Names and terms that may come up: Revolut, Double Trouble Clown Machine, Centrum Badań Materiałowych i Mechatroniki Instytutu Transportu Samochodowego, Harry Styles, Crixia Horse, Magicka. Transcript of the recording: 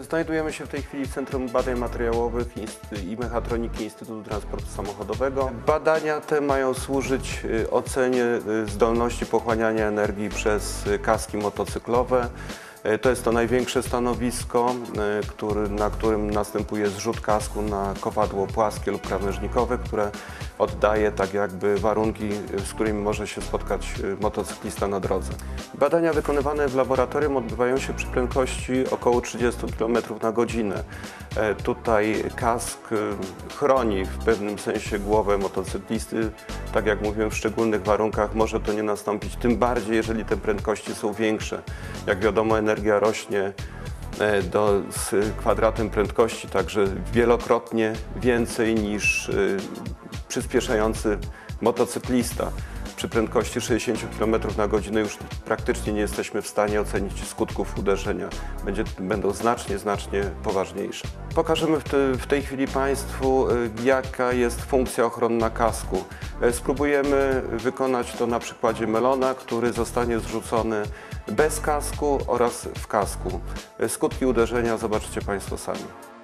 Znajdujemy się w tej chwili w Centrum Badań Materiałowych i Mechatroniki Instytutu Transportu Samochodowego. Badania te mają służyć ocenie zdolności pochłaniania energii przez kaski motocyklowe. To jest to największe stanowisko, na którym następuje zrzut kasku na kowadło płaskie lub krawężnikowe, które oddaje tak jakby warunki, z którymi może się spotkać motocyklista na drodze. Badania wykonywane w laboratorium odbywają się przy prędkości około 30 km na godzinę. Tutaj kask chroni w pewnym sensie głowę motocyklisty. Tak jak mówiłem, w szczególnych warunkach może to nie nastąpić, tym bardziej jeżeli te prędkości są większe. Jak wiadomo, energia rośnie z kwadratem prędkości, także wielokrotnie więcej niż przyspieszający motocyklista. Przy prędkości 60 km na godzinę już praktycznie nie jesteśmy w stanie ocenić skutków uderzenia. Będą znacznie poważniejsze. Pokażemy w tej chwili Państwu, jaka jest funkcja ochronna kasku. Spróbujemy wykonać to na przykładzie melona, który zostanie zrzucony bez kasku oraz w kasku. Skutki uderzenia zobaczycie Państwo sami.